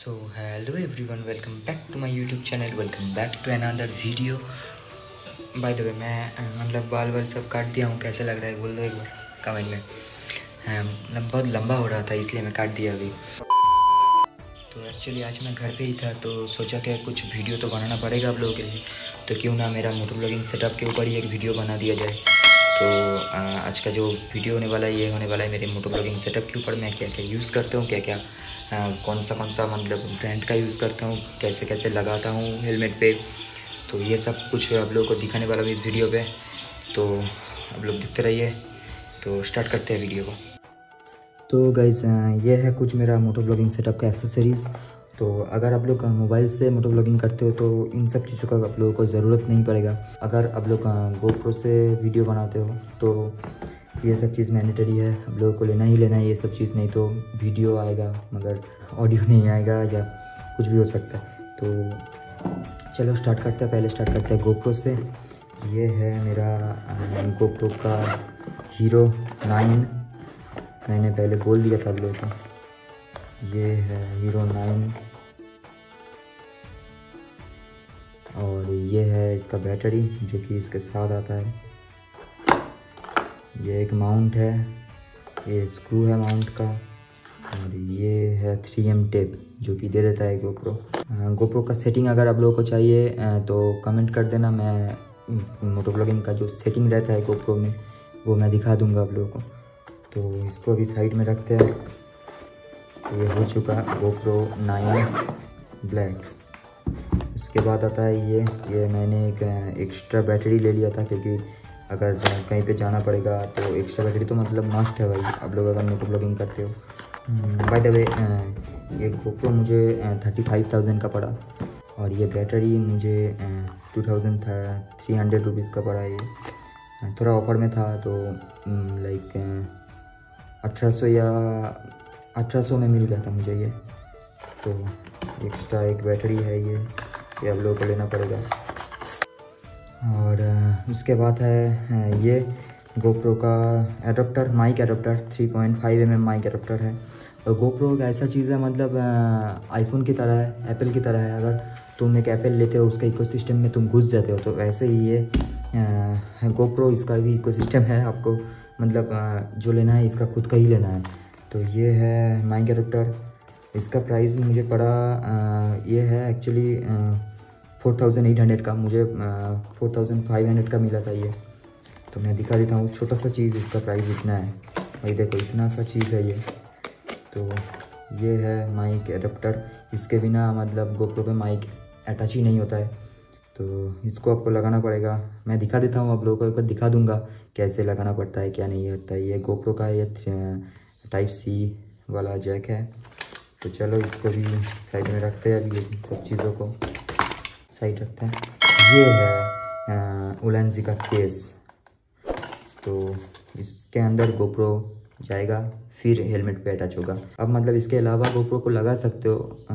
So hello everyone, welcome back to my YouTube channel. Welcome back to another video. By the way, मैं मतलब बाल बाल सब काट दिया हूँ। कैसे लग रहा है बोल दो एक बार कमेंट में। मतलब बहुत लंबा हो रहा था इसलिए मैं काट दिया अभी। तो एक्चुअली आज मैं घर पे ही था तो सोचा कि कुछ वीडियो तो बनाना पड़ेगा आप लोगों के लिए, तो क्यों ना मेरा मोटर ब्लॉगिंग सेटअप के ऊपर ही एक वीडियो बना दिया जाए। तो आज का जो वीडियो होने वाला है ये होने वाला है मेरे मोटर ब्लॉगिंग सेटअप के ऊपर। मैं क्या क्या यूज़ करता हूँ, क्या क्या कौन सा मतलब ब्रांड का यूज़ करता हूँ, कैसे कैसे लगाता हूँ हेलमेट पे, तो ये सब कुछ आप लोगों को दिखाने वाला हूँ इस वीडियो पे। तो आप लोग देखते रहिए। तो स्टार्ट करते हैं वीडियो को। तो गाइज़, ये है कुछ मेरा मोटो ब्लॉगिंग सेटअप का एक्सेसरीज़। तो अगर आप लोग मोबाइल से मोटो ब्लॉगिंग करते हो तो इन सब चीज़ों का आप लोगों को ज़रूरत नहीं पड़ेगा। अगर आप लोग GoPro से वीडियो बनाते हो तो ये सब चीज़ मैंडेटरी है, आप लोगों को लेना ही लेना है ये सब चीज़। नहीं तो वीडियो आएगा मगर ऑडियो नहीं आएगा या कुछ भी हो सकता है। तो चलो स्टार्ट करते हैं। पहले स्टार्ट करते हैं GoPro से। ये है मेरा GoPro का हीरो 9। मैंने पहले बोल दिया था आप लोगों को, ये है हीरो 9 और ये है इसका बैटरी जो कि इसके साथ आता है। ये एक माउंट है, ये स्क्रू है माउंट का, और ये है 3M टेप जो कि दे देता है GoPro का सेटिंग। अगर आप लोगों को चाहिए तो कमेंट कर देना, मैं मोटो ब्लॉगिंग का जो सेटिंग रहता है GoPro में वो मैं दिखा दूंगा आप लोगों को। तो इसको अभी साइड में रखते हैं। ये हो चुका GoPro 9 ब्लैक। उसके बाद आता है ये मैंने एक एक्स्ट्रा बैटरी ले लिया था क्योंकि अगर कहीं पे जाना पड़ेगा तो एक्स्ट्रा बैटरी तो मतलब मस्ट है भाई, आप लोग अगर मोटो ब्लॉगिंग करते हो। बाय द वे, ये GoPro मुझे 35,000 का पड़ा और ये बैटरी मुझे 2,300 रुपीज़ का पड़ा। ये थोड़ा ऑफर में था तो लाइक 1800 या 1800 में मिल गया था मुझे ये। तो एक्स्ट्रा एक बैटरी है ये आप लोगों को लेना पड़ेगा। और उसके बाद है ये GoPro का adapter, mic adapter, 3.5mm mic adapter है। और GoPro एक ऐसा चीज़ है, मतलब आईफोन की तरह है, एप्पल की तरह है। अगर तुम एक एप्पल लेते हो उसका इकोसिस्टम में तुम घुस जाते हो, तो वैसे ही ये GoPro इसका भी इकोसिस्टम है। आपको मतलब जो लेना है इसका खुद का ही लेना है। तो ये है माइक एडाप्टर। इसका प्राइस मुझे पड़ा, ये है एक्चुअली 4,800 का, मुझे 4,500 का मिला था ये। तो मैं दिखा देता हूँ छोटा सा चीज़, इसका प्राइस इतना है भाई, देखो इतना सा चीज़ है ये। तो ये है माइक एडाप्टर। इसके बिना मतलब GoPro पे माइक अटैच ही नहीं होता है, तो इसको आपको लगाना पड़ेगा। मैं दिखा देता हूँ आप लोगों को, एक बार दिखा दूँगा कैसे लगाना पड़ता है क्या नहीं होता है। ये GoPro का ये Type-C वाला जैक है। तो चलो इसको भी साइड में रखते हैं। अभी ये सब चीज़ों को साइड रखते हैं। ये है Ulanzi का केस। तो इसके अंदर GoPro जाएगा, फिर हेलमेट पे अटैच होगा। अब मतलब इसके अलावा GoPro को लगा सकते हो,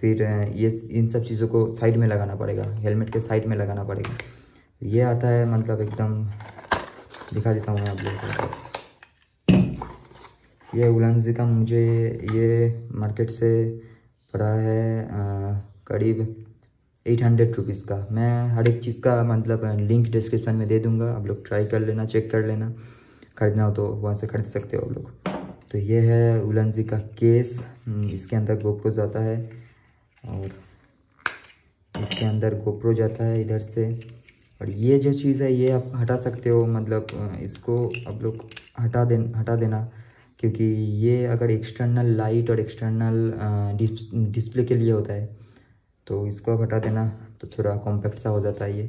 फिर ये इन सब चीज़ों को साइड में लगाना पड़ेगा, हेलमेट के साइड में लगाना पड़ेगा। ये आता है, मतलब एकदम दिखा देता हूँ मैं आप लोगों को। ये Ulanzi का मुझे ये मार्केट से पड़ा है करीब 800 रुपीज़ का। मैं हर एक चीज़ का मतलब लिंक डिस्क्रिप्शन में दे दूँगा, आप लोग ट्राई कर लेना, चेक कर लेना, खरीदना हो तो वहाँ से खरीद सकते हो आप लोग। तो ये है Ulanzi का केस। इसके अंदर GoPro जाता है और इसके अंदर GoPro जाता है इधर से। और ये जो चीज़ है ये आप हटा सकते हो, मतलब इसको आप लोग हटा देना क्योंकि ये अगर एक्सटर्नल लाइट और एक्सटर्नल डिस्प्ले के लिए होता है, तो इसको आप हटा देना तो थोड़ा कॉम्पैक्ट सा हो जाता है ये।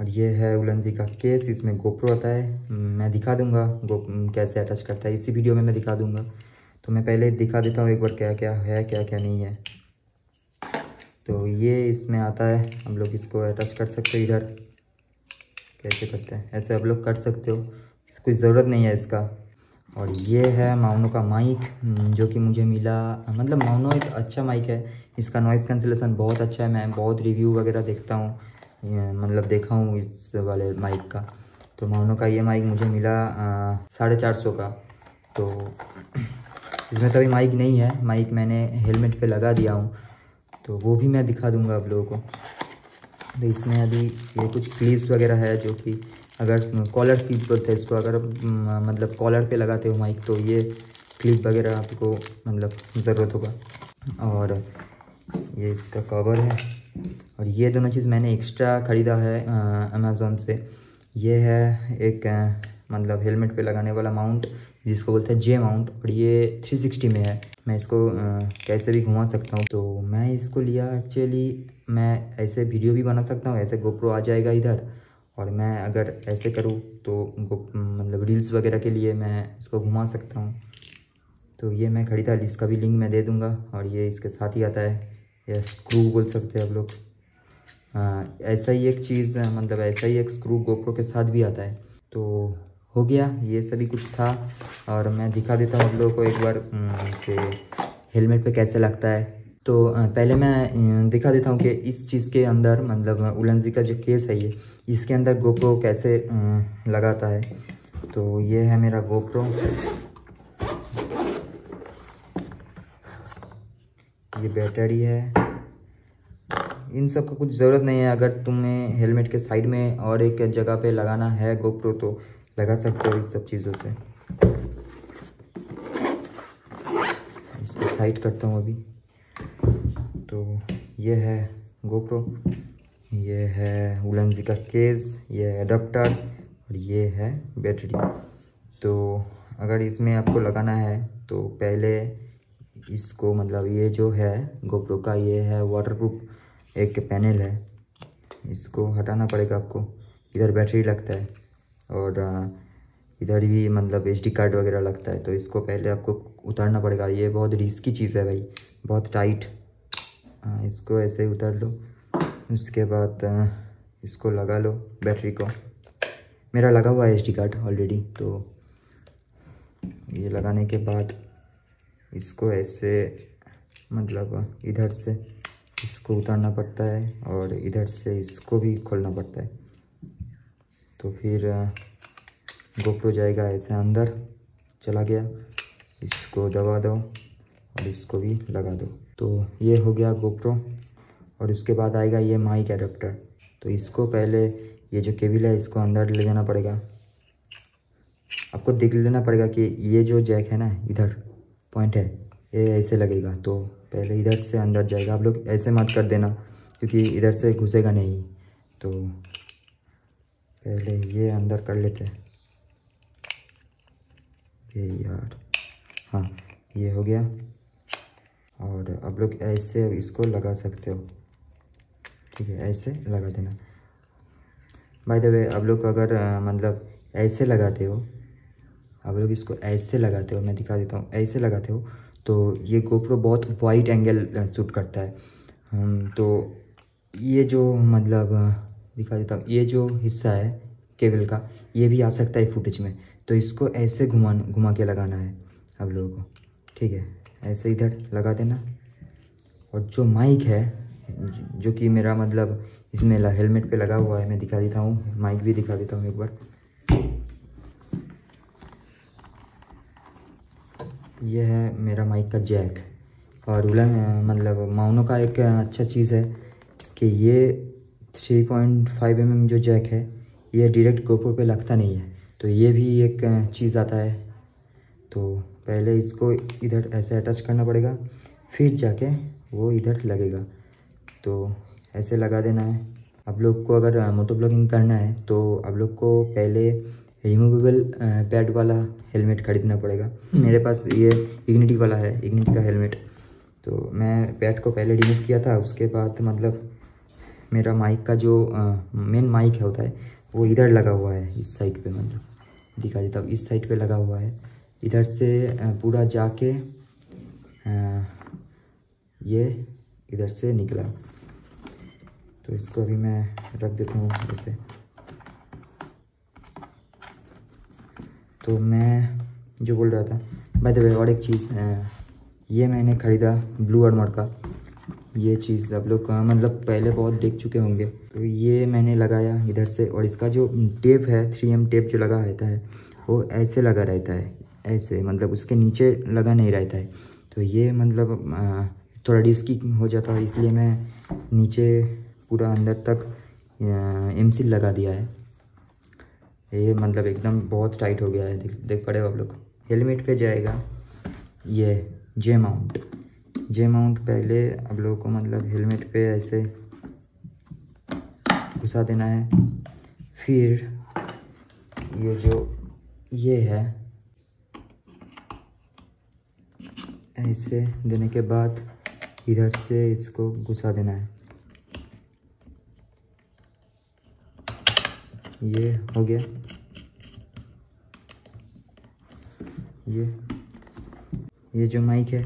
और ये है Ulanzi का केस, इसमें GoPro आता है। मैं दिखा दूंगा कैसे अटैच करता है, इसी वीडियो में मैं दिखा दूंगा। तो मैं पहले दिखा देता हूँ एक बार क्या क्या है क्या क्या नहीं है। तो ये इसमें आता है, हम लोग इसको अटैच कर सकते हो इधर, कैसे करते हैं ऐसे आप लोग कर सकते हो, कोई ज़रूरत नहीं है इसका। और ये है Maono का माइक जो कि मुझे मिला, मतलब Maono एक अच्छा माइक है, इसका नॉइज़ कैंसिलेशन बहुत अच्छा है। मैं बहुत रिव्यू वगैरह देखता हूँ, मतलब देखा हूँ इस वाले माइक का। तो Maono का ये माइक मुझे मिला 450 का। तो इसमें तो अभी माइक नहीं है, माइक मैंने हेलमेट पे लगा दिया हूँ, तो वो भी मैं दिखा दूँगा आप लोगों को। तो इसमें अभी ये कुछ क्लिप्स वगैरह है जो कि अगर कॉलर क्लिप बोलते हैं इसको, अगर मतलब कॉलर पे लगाते हो माइक तो ये क्लिप वगैरह आपको मतलब ज़रूरत होगा। और ये इसका कवर है, और ये दोनों चीज़ मैंने एक्स्ट्रा ख़रीदा है अमेज़ोन से। ये है एक मतलब हेलमेट पे लगाने वाला माउंट जिसको बोलते हैं जे माउंट, और ये 360 में है, मैं इसको कैसे भी घुमा सकता हूँ। तो मैं इसको लिया एक्चुअली, मैं ऐसे वीडियो भी बना सकता हूँ, ऐसे GoPro आ जाएगा इधर, और मैं अगर ऐसे करूँ तो मतलब रील्स वगैरह के लिए मैं इसको घुमा सकता हूँ। तो ये मैं ख़रीदा, इसका भी लिंक मैं दे दूँगा। और ये इसके साथ ही आता है, या स्क्रू बोल सकते हैं आप लोग, ऐसा ही एक चीज़ मतलब ऐसा ही एक स्क्रू GoPro के साथ भी आता है। तो हो गया, ये सभी कुछ था। और मैं दिखा देता हूँ आप लोगों को एक बार कि हेलमेट पे कैसे लगता है। तो पहले मैं दिखा देता हूँ कि इस चीज़ के अंदर मतलब उलंजी का जो केस है ये, इसके अंदर GoPro कैसे लगाता है। तो ये है मेरा GoPro, ये बैटरी है, इन सब का कुछ ज़रूरत नहीं है। अगर तुम्हें हेलमेट के साइड में और एक जगह पे लगाना है GoPro तो लगा सकते हो इन सब चीज़ों से। इसको साइड करता हूँ अभी। तो ये है GoPro, ये है उलंजी का केस, ये है एडाप्टर, और ये है बैटरी। तो अगर इसमें आपको लगाना है तो पहले इसको मतलब ये जो है GoPro का, ये है वाटरप्रूफ एक पैनल है, इसको हटाना पड़ेगा आपको। इधर बैटरी लगता है और इधर भी मतलब SD कार्ड वगैरह लगता है, तो इसको पहले आपको उतारना पड़ेगा। ये बहुत रिस्की चीज़ है भाई, बहुत टाइट। इसको ऐसे उतार लो, उसके बाद इसको लगा लो बैटरी को। मेरा लगा हुआ है SD कार्ड ऑलरेडी। तो ये लगाने के बाद इसको ऐसे मतलब इधर से इसको उतारना पड़ता है, और इधर से इसको भी खोलना पड़ता है। तो फिर GoPro जाएगा ऐसे अंदर, चला गया। इसको दबा दो और इसको भी लगा दो। तो ये हो गया GoPro, और उसके बाद आएगा ये माइक एडाप्टर। तो इसको पहले ये जो केबल है इसको अंदर ले जाना पड़ेगा। आपको देख लेना पड़ेगा कि ये जो जैक है ना, इधर पॉइंट है, ये ऐसे लगेगा। तो पहले इधर से अंदर जाएगा, आप लोग ऐसे मत कर देना क्योंकि इधर से घुसेगा नहीं। तो पहले ये अंदर कर लेते हैं ये यार, हाँ ये हो गया। और आप लोग ऐसे इसको लगा सकते हो, ठीक है, ऐसे लगा देना। बाय द वे आप लोग अगर मतलब ऐसे लगाते हो, आप लोग इसको ऐसे लगाते हो, मैं दिखा देता हूँ, ऐसे लगाते हो तो ये GoPro बहुत वाइड एंगल शूट करता है। तो ये जो मतलब दिखा देता हूँ, ये जो हिस्सा है केबल का, ये भी आ सकता है फुटेज में। तो इसको ऐसे घुमा के लगाना है आप लोगों को, ठीक है, ऐसे इधर लगा देना। और जो माइक है जो कि मेरा मतलब इसमें हेलमेट पे लगा हुआ है, मैं दिखा देता हूँ, माइक भी दिखा देता हूँ एक बार। यह है मेरा माइक का जैक। और मतलब माउनो का एक अच्छा चीज़ है कि ये 3.5 mm जो जैक है ये डायरेक्ट GoPro पे लगता नहीं है, तो ये भी एक चीज़ आता है। तो पहले इसको इधर ऐसे अटैच करना पड़ेगा, फिर जाके वो इधर लगेगा। तो ऐसे लगा देना है। आप लोग को अगर मोटो ब्लॉगिंग करना है तो आप लोग को पहले रिमूवेबल पैड वाला हेलमेट ख़रीदना पड़ेगा। मेरे पास ये इग्निटी वाला है, इग्निटी का हेलमेट। तो मैं पैड को पहले रिमूव किया था, उसके बाद मतलब मेरा माइक का जो मेन माइक है होता है वो इधर लगा हुआ है, इस साइड पे, मतलब दिखा देता हूँ, इस साइड पे लगा हुआ है। इधर से पूरा जाके ये इधर से निकला। तो इसको अभी मैं रख देता हूँ ऐसे। तो मैं जो बोल रहा था, बाय द वे, और एक चीज़ ये मैंने ख़रीदा ब्लू आर्मर का। ये चीज़ आप लोग मतलब पहले बहुत देख चुके होंगे। तो ये मैंने लगाया इधर से, और इसका जो टेप है 3M टेप जो लगा रहता है वो ऐसे लगा रहता है, ऐसे मतलब उसके नीचे लगा नहीं रहता है, तो ये मतलब थोड़ा रिस्की हो जाता है, इसलिए मैं नीचे पूरा अंदर तक एमसील लगा दिया है। ये मतलब एकदम बहुत टाइट हो गया है, देख पड़े हो आप लोग। हेलमेट पे जाएगा ये जे माउंट, जे माउंट पहले आप लोगों को मतलब हेलमेट पे ऐसे घुसा देना है। फिर ये जो ये है ऐसे देने के बाद इधर से इसको घुसा देना है। ये हो गया, ये जो माइक है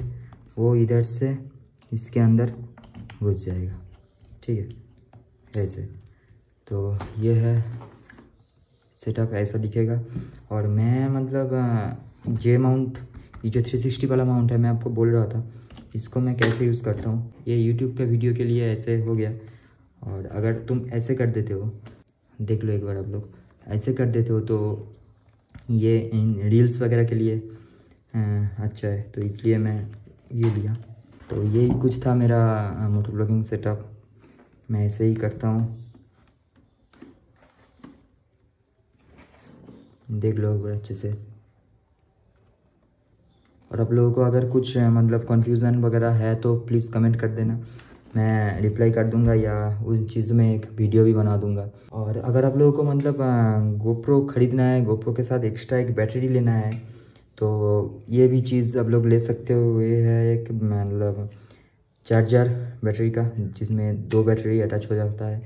वो इधर से इसके अंदर घुस जाएगा, ठीक है ऐसे। तो ये है सेटअप, ऐसा दिखेगा। और मैं मतलब जे माउंट, ये जो 360 वाला माउंट है मैं आपको बोल रहा था, इसको मैं कैसे यूज़ करता हूँ। ये YouTube के वीडियो के लिए ऐसे हो गया, और अगर तुम ऐसे कर देते हो, देख लो एक बार आप लोग, ऐसे कर देते हो तो ये इन रील्स वगैरह के लिए अच्छा है, तो इसलिए मैं ये लिया। तो यही कुछ था मेरा मोटो ब्लॉगिंग सेटअप, मैं ऐसे ही करता हूँ, देख लो बड़े अच्छे से। और आप लोगों को अगर कुछ मतलब कन्फ्यूज़न वगैरह है तो प्लीज़ कमेंट कर देना, मैं रिप्लाई कर दूंगा या उन चीज़ों में एक वीडियो भी बना दूंगा। और अगर आप लोगों को मतलब गोप्रो ख़रीदना है, गोप्रो के साथ एक्स्ट्रा एक बैटरी लेना है, तो ये भी चीज़ आप लोग ले सकते हो। ये है एक मतलब चार्जर बैटरी का, जिसमें 2 बैटरी अटैच हो जाता है,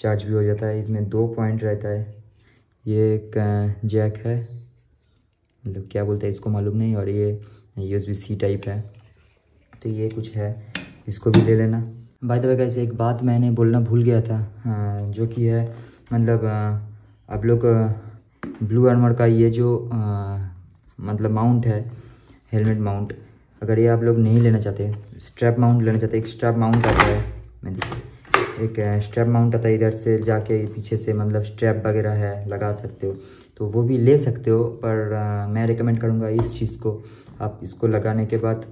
चार्ज भी हो जाता है। इसमें 2 पॉइंट रहता है, ये एक जैक है, मतलब क्या बोलते हैं इसको मालूम नहीं, और ये USB-C टाइप है। तो ये कुछ है, इसको भी ले लेना। बाय द वे गाइस, एक बात मैंने बोलना भूल गया था, जो कि है मतलब आप लोग ब्लू आर्मर का ये जो मतलब माउंट है, हेलमेट माउंट, अगर ये आप लोग नहीं लेना चाहते, स्ट्रैप माउंट लेना चाहते, एक स्ट्रैप माउंट आता है, मैं देखिए एक स्ट्रैप माउंट आता है, इधर से जाके पीछे से मतलब स्ट्रैप वगैरह है, लगा सकते हो, तो वो भी ले सकते हो। पर मैं रिकमेंड करूँगा इस चीज़ को, आप इसको लगाने के बाद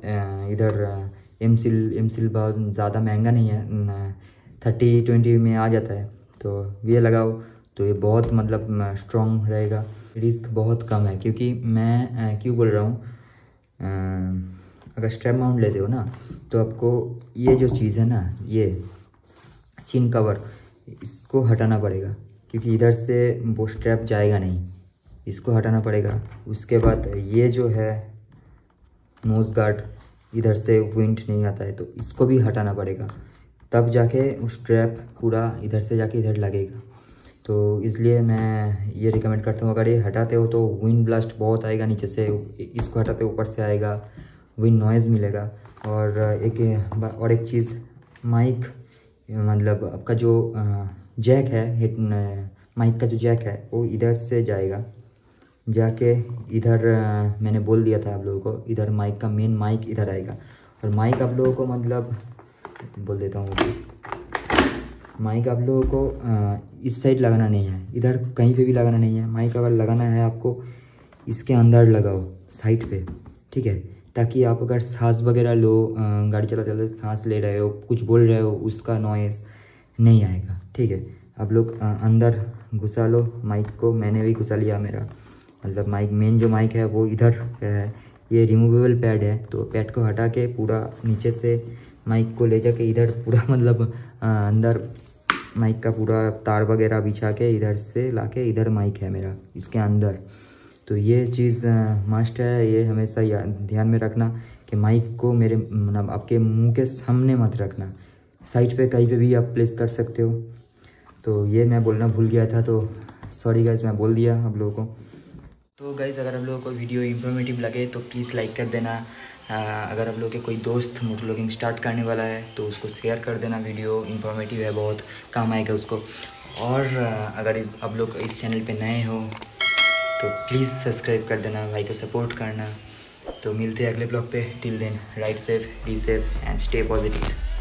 इधर एमसील बहुत ज़्यादा महंगा नहीं है, 30-20 में आ जाता है, तो ये लगाओ तो ये बहुत मतलब स्ट्रॉन्ग रहेगा, रिस्क बहुत कम है। क्योंकि मैं क्यों बोल रहा हूँ, अगर स्ट्रैप माउंट लेते हो ना तो आपको ये जो चीज़ है ना, ये चिन कवर, इसको हटाना पड़ेगा, क्योंकि इधर से वो स्ट्रैप जाएगा नहीं, इसको हटाना पड़ेगा। उसके बाद ये जो है नोज़ गार्ड, इधर से विंड नहीं आता है, तो इसको भी हटाना पड़ेगा, तब जाके उस स्ट्रैप पूरा इधर से जाके इधर लगेगा। तो इसलिए मैं ये रिकमेंड करता हूँ, अगर ये हटाते हो तो विंड ब्लास्ट बहुत आएगा नीचे से, इसको हटाते ऊपर से आएगा, विंड नॉइज़ मिलेगा। और एक चीज़, माइक मतलब आपका जो जैक है, माइक का जो जैक है वो इधर से जाएगा, जाके इधर मैंने बोल दिया था आप लोगों को, इधर माइक का मेन माइक इधर आएगा। और माइक आप लोगों को मतलब बोल देता हूँ, माइक आप लोगों को इस साइड लगाना नहीं है, इधर कहीं पे भी लगाना नहीं है। माइक अगर लगाना है आपको, इसके अंदर लगाओ साइड पे, ठीक है, ताकि आप अगर सांस वगैरह लो, गाड़ी चलाते चलाते सांस ले रहे हो, कुछ बोल रहे हो, उसका नॉइज़ नहीं आएगा, ठीक है। आप लोग अंदर घुसा लो माइक को, मैंने भी घुसा लिया मेरा, मतलब माइक, मेन जो माइक है वो इधर है, ये रिमूवेबल पैड है, तो पैड को हटा के पूरा नीचे से माइक को ले जाके इधर पूरा मतलब अंदर माइक का पूरा तार वगैरह बिछा के इधर से ला के इधर माइक है मेरा, इसके अंदर। तो ये चीज़ मस्ट है, ये हमेशा ध्यान में रखना कि माइक को मेरे मतलब आपके मुंह के सामने मत रखना, साइड पे कहीं पे भी आप प्लेस कर सकते हो। तो ये मैं बोलना भूल गया था, तो सॉरी गाइज, मैं बोल दिया आप लोगों को। तो गाइज, अगर आप लोगों को वीडियो इंफॉर्मेटिव लगे तो प्लीज़ लाइक कर देना। अगर आप लोगों के कोई दोस्त मोटो ब्लॉगिंग स्टार्ट करने वाला है तो उसको शेयर कर देना, वीडियो इंफॉर्मेटिव है, बहुत काम आएगा उसको। और अगर आप लोग इस चैनल पर नए हो तो प्लीज़ सब्सक्राइब कर देना, भाई को सपोर्ट करना। तो मिलते हैं अगले ब्लॉग पे, till then ride safe, be safe and stay positive.